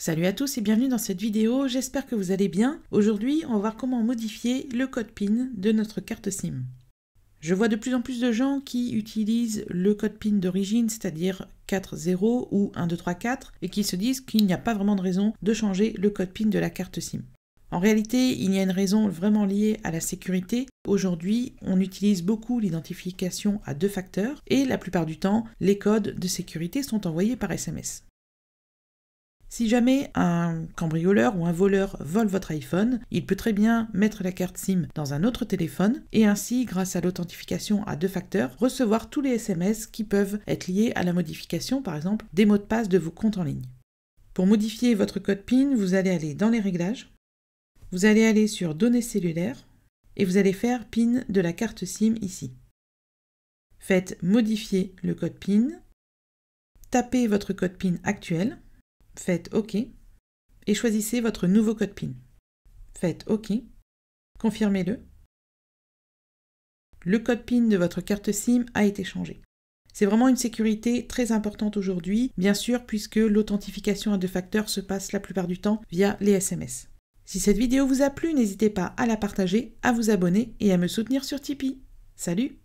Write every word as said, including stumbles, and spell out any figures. Salut à tous et bienvenue dans cette vidéo, j'espère que vous allez bien. Aujourd'hui, on va voir comment modifier le code PIN de notre carte SIM. Je vois de plus en plus de gens qui utilisent le code PIN d'origine, c'est-à-dire quatre zéro ou un deux trois quatre, et qui se disent qu'il n'y a pas vraiment de raison de changer le code PIN de la carte SIM. En réalité, il y a une raison vraiment liée à la sécurité. Aujourd'hui, on utilise beaucoup l'identification à deux facteurs et la plupart du temps, les codes de sécurité sont envoyés par S M S. Si jamais un cambrioleur ou un voleur vole votre iPhone, il peut très bien mettre la carte SIM dans un autre téléphone et ainsi, grâce à l'authentification à deux facteurs, recevoir tous les S M S qui peuvent être liés à la modification, par exemple, des mots de passe de vos comptes en ligne. Pour modifier votre code PIN, vous allez aller dans les réglages, vous allez aller sur données cellulaires et vous allez faire PIN de la carte SIM ici. Faites modifier le code PIN, tapez votre code PIN actuel, faites OK et choisissez votre nouveau code PIN. Faites OK, confirmez-le. Le code PIN de votre carte SIM a été changé. C'est vraiment une sécurité très importante aujourd'hui, bien sûr, puisque l'authentification à deux facteurs se passe la plupart du temps via les S M S. Si cette vidéo vous a plu, n'hésitez pas à la partager, à vous abonner et à me soutenir sur Tipeee. Salut!